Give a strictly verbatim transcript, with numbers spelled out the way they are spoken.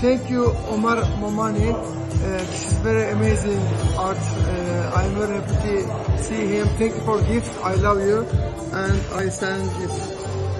Thank you, Omar Momani. Uh, this is very amazing art. Uh, I'm very happy to see him. Thank you for gift. I love you, and I send it.